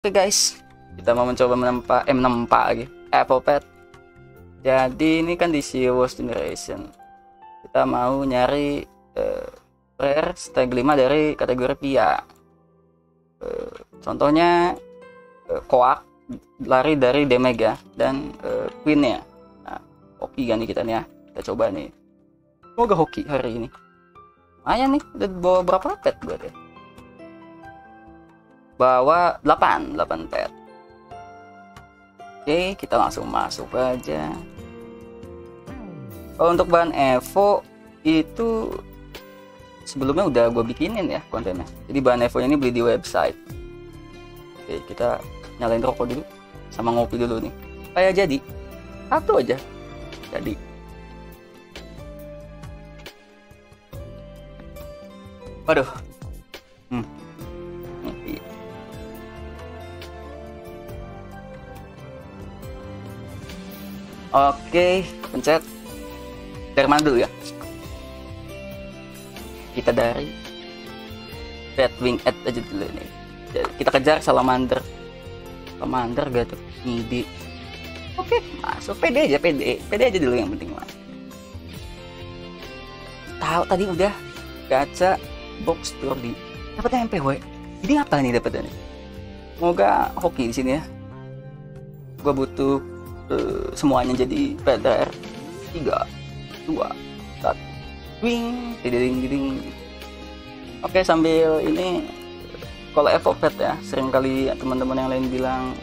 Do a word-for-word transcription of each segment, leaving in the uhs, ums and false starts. Oke guys, kita mau mencoba menempa, eh menempa lagi Evopet. Jadi ini kan di Seal Generation, kita mau nyari uh, rare stag lima dari kategori Pia. Uh, contohnya uh, Kowak lari dari Dmega dan uh, Queen ya. Nah, hoki kan nih kita nih ya, kita coba nih. Semoga hoki hari ini. Lumayan nih, udah bawa berapa pet buat ya? Bawa delapan, delapan pet. Oke, kita langsung masuk aja. Kalau untuk bahan Evo itu sebelumnya udah gue bikinin ya kontennya. Jadi bahan Evo ini beli di website. Oke, kita nyalain rokok dulu sama ngopi dulu nih. Kayak jadi satu aja. Jadi waduh. Hmm. Oke, pencet dari mana dulu ya? Kita dari Red Wing add aja dulu nih. Kita kejar Salamander. Salamander gak tuh ngidi. Oke, masuk P D aja, P D, P D aja dulu yang penting mas. Tahu tadi udah gacha box tour di dapatnya M P W. Jadi apa nih dapatnya? Semoga hoki di sini ya. Gua butuh Uh, semuanya jadi V T R tiga, dua, satu wing diding diding. Oke, sambil ini kalau Evopet ya, sering kali teman-teman yang lain bilang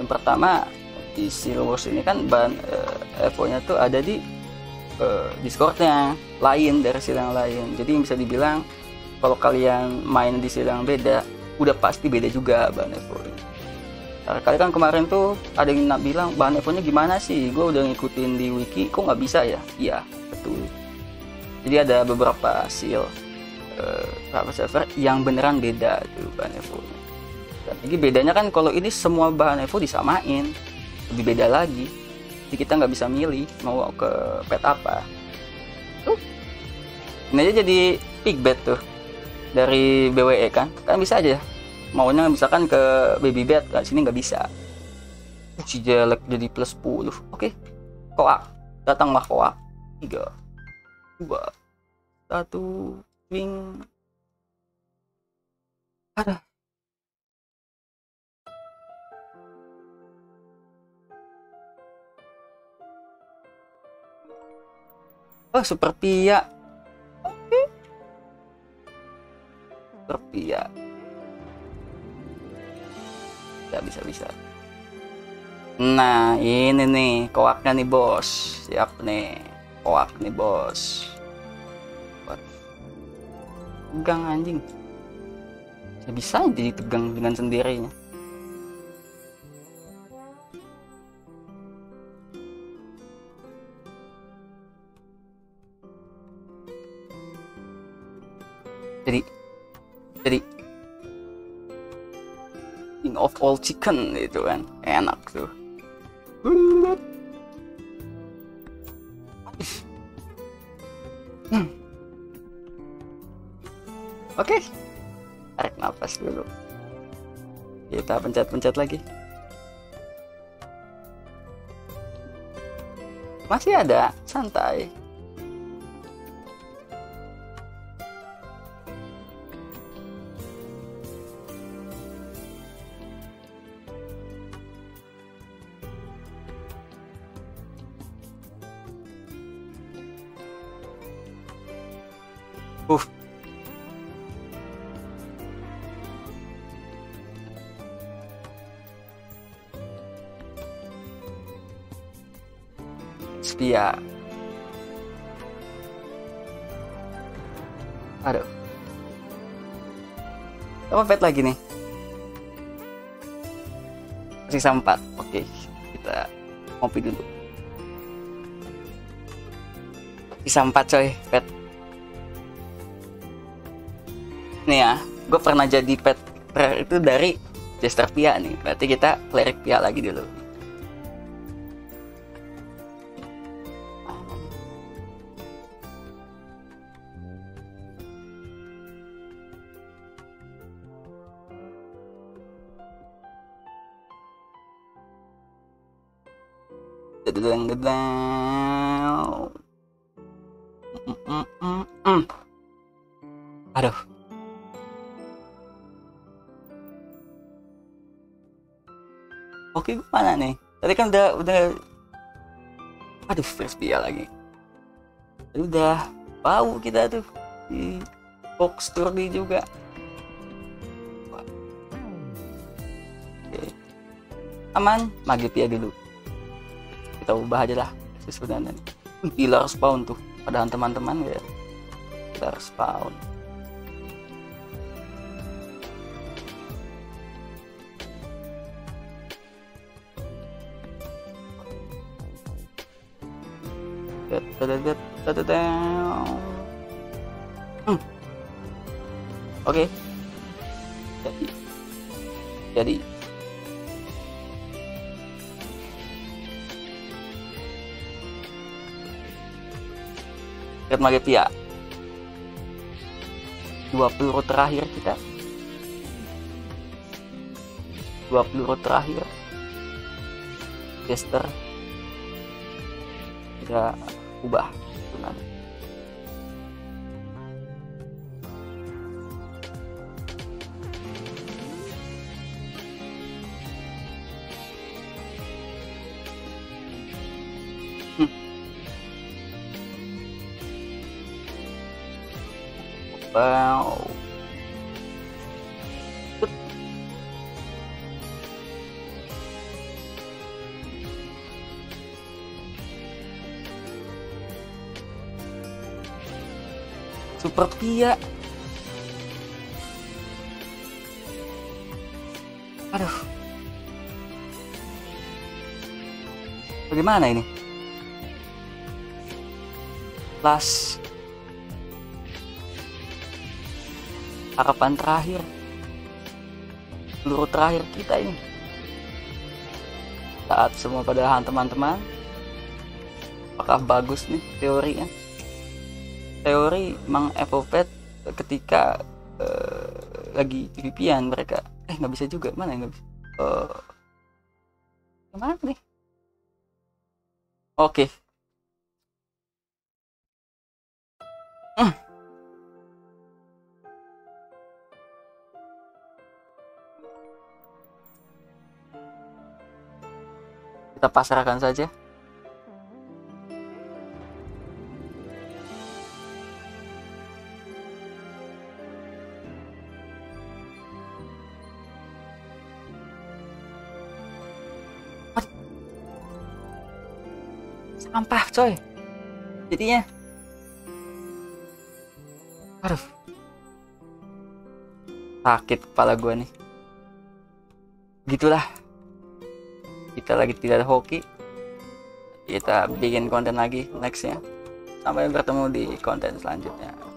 yang pertama di Seal ini kan bahan uh, Evo nya tuh ada di uh, Discordnya lain dari Seal yang lain, jadi bisa dibilang kalau kalian main di Seal yang beda udah pasti beda juga bahan Evo. Kali kan kemarin tuh ada yang nak bilang bahan Evo nya gimana sih, gue udah ngikutin di wiki kok nggak bisa ya. Iya betul, jadi ada beberapa seal eh, beberapa server yang beneran beda tuh bahan Evo nya. Jadi bedanya kan kalau ini semua bahan Evo disamain, lebih beda lagi, jadi kita nggak bisa milih mau ke pet apa tuh. Ini aja jadi pick bet tuh dari B W E kan, kan bisa aja maunya misalkan ke baby bed, nah, sini nggak bisa. Si jelek jadi plus sepuluh. Oke, Kowak datanglah Kowak. Tiga, dua, satu wing. Ada oh super Pia. Oke, super Pia nggak bisa-bisa. Nah ini nih Kowaknya nih bos, siap nih Kowak nih bos. Tegang anjing, bisa jadi tegang dengan sendirinya. Jadi jadi of all chicken itu kan enak tuh. hmm. Oke, okay. Tarik nafas dulu, kita pencet-pencet lagi. Masih ada, santai. Uh. Setia. Aduh. Apa pet lagi nih? Sisa empat. Oke, kita ngopi dulu. Sisa empat coy, pet. Nih ya, gue pernah jadi pet rare itu dari Jester Pia nih, berarti kita cleric Pia lagi dulu. Dedeng dedeng. Mm -mm -mm -mm. Aduh. Oke, gimana nih? Tadi kan udah udah aduh, fresh Pia lagi. Tadi udah bau kita tuh di box turdi juga. Oke. Aman, magi Pia dulu. Kita ubah aja lah sebenarnya. Pilar spawn tuh. Padahal teman-teman ya. Pilar spawn. Hmm. Oke, okay. jadi jadi lihat mage Pia dua peluru terakhir kita dua peluru terakhir Jester kita ubah sebenarnya. Hmm. Wow. Super Pia. Aduh. Bagaimana ini? Last harapan terakhir. Peluru terakhir kita ini. Saat semua padahal teman-teman. Apakah bagus nih teorinya? Teori emang Evopet ketika uh, lagi PvP-an mereka eh nggak bisa juga mana nggak bisa uh, gimana nih oke okay. hmm. Kita pasrahkan saja. Sampah coy jadinya. Aduh, sakit kepala gua nih. Gitulah, kita lagi tidak ada hoki. Kita bikin konten lagi nextnya. Sampai bertemu di konten selanjutnya.